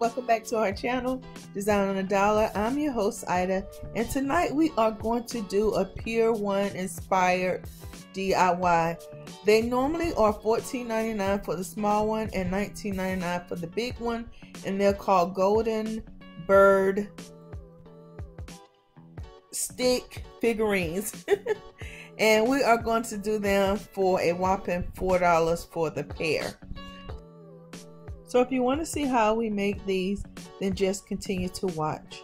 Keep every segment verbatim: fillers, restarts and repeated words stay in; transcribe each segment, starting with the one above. Welcome back to our channel, Design on a Dollar. I'm your host, Ida, and tonight we are going to do a Pier one inspired D I Y. They normally are fourteen ninety-nine for the small one and nineteen ninety-nine for the big one, and they're called Golden Bird Stick Figurines. And we are going to do them for a whopping four dollars for the pair. So if you want to see how we make these, then just continue to watch.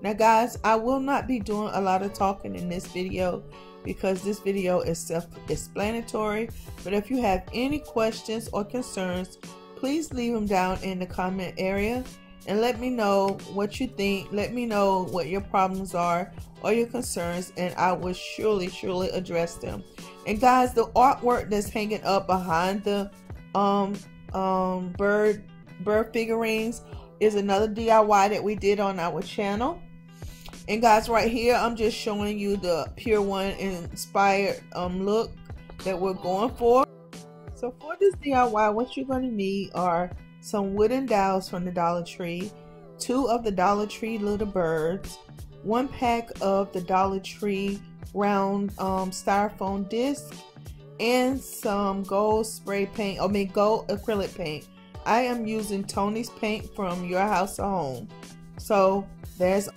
Now guys, I will not be doing a lot of talking in this video because this video is self-explanatory. But if you have any questions or concerns, please leave them down in the comment area and let me know what you think. Let me know what your problems are or your concerns, and I will surely, surely address them. And guys, the artwork that's hanging up behind the um, um bird bird figurines is another D I Y that we did on our channel. And guys, right here I'm just showing you the Pier one inspired um look that we're going for. So for this D I Y, what you're going to need are some wooden dowels from the Dollar Tree, two of the Dollar Tree little birds, one pack of the Dollar Tree round um styrofoam discs, and some gold spray paint, I mean gold acrylic paint. I am using Tony's paint from Your House to Home. So there's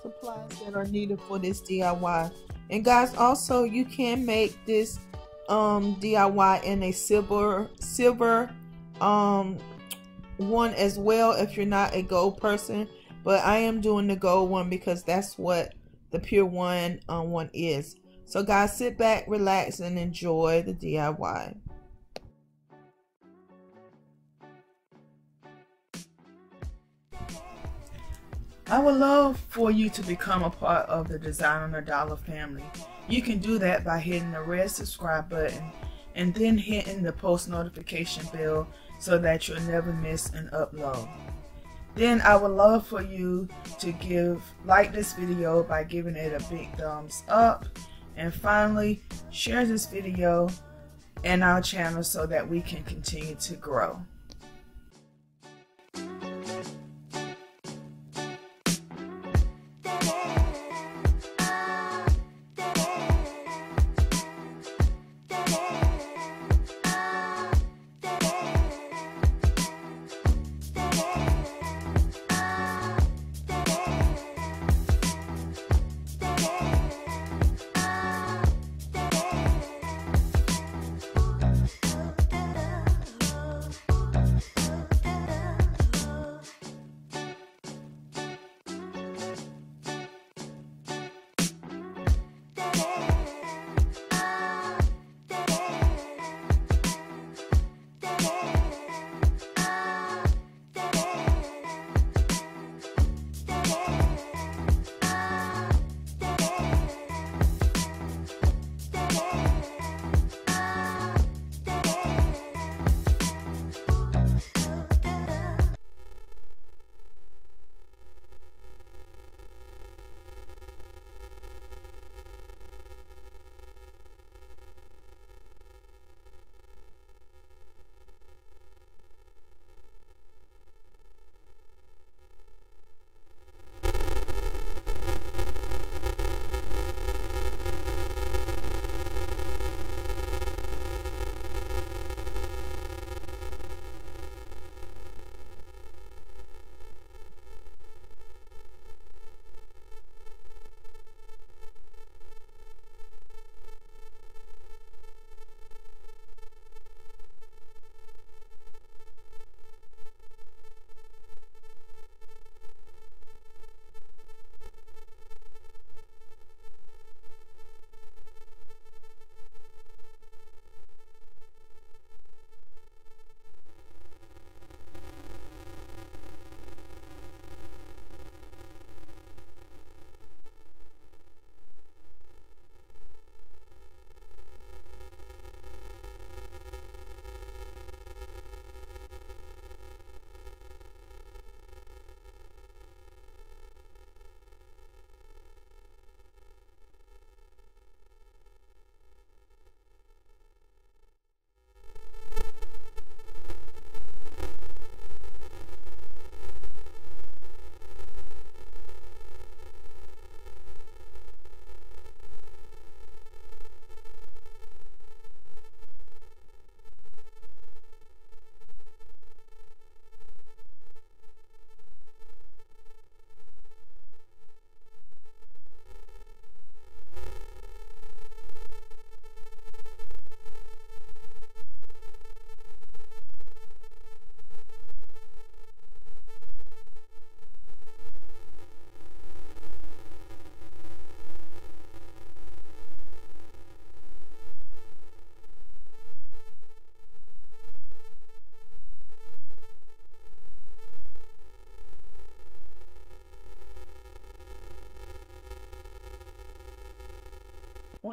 supplies that are needed for this D I Y. And guys, also you can make this um, D I Y in a silver silver um, one as well if you're not a gold person. But I am doing the gold one because that's what the Pier one um, one is. So guys, sit back, relax, and enjoy the D I Y. I would love for you to become a part of the Design on a Dollar family. You can do that by hitting the red subscribe button and then hitting the post notification bell so that you'll never miss an upload. Then I would love for you to give like this video by giving it a big thumbs up. And finally, share this video and our channel so that we can continue to grow.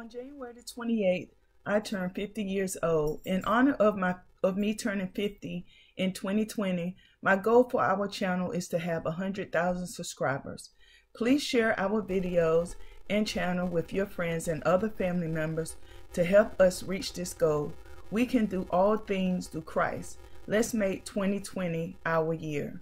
On January the twenty-eighth, I turned fifty years old. In honor of my of me turning fifty in twenty twenty, my goal for our channel is to have one hundred thousand subscribers. Please share our videos and channel with your friends and other family members to help us reach this goal. We can do all things through Christ. Let's make twenty twenty our year.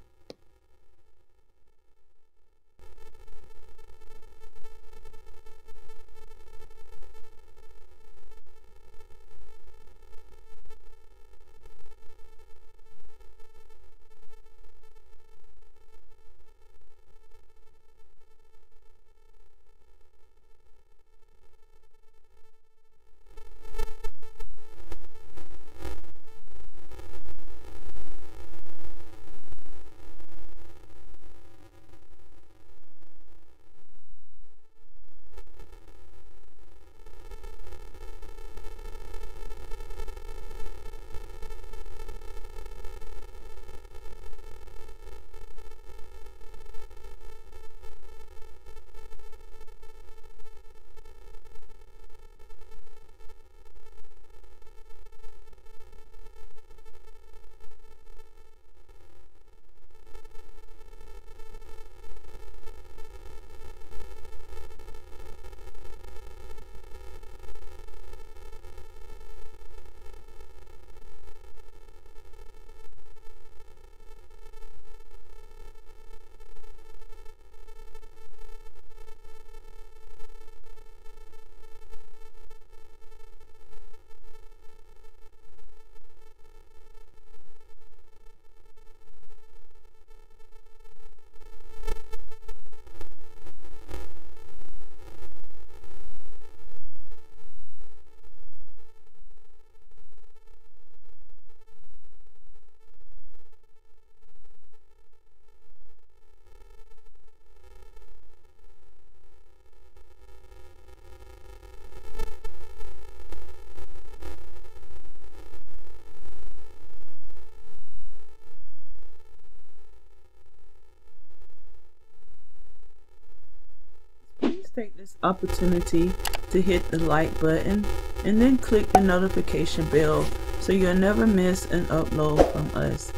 Take this opportunity to hit the like button and then click the notification bell so you'll never miss an upload from us.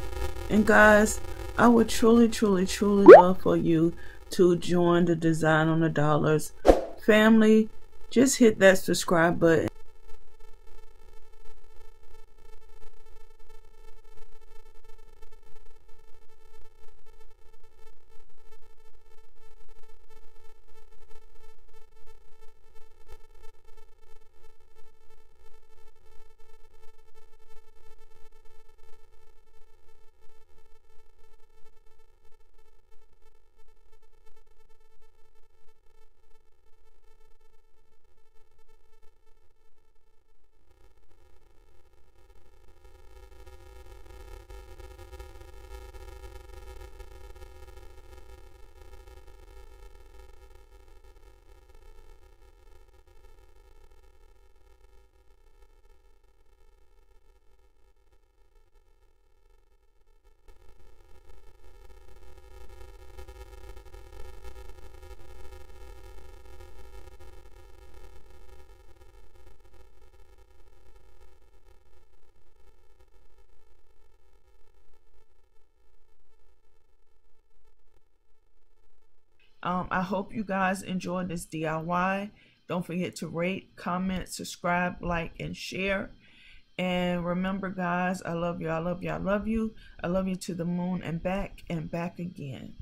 And guys, I would truly truly truly love for you to join the Design on a Dollar's family. Just hit that subscribe button. Um, I hope you guys enjoyed this D I Y. Don't forget to rate, comment, subscribe, like, and share. And remember, guys, I love you, I love you, I love you. I love you to the moon and back and back again.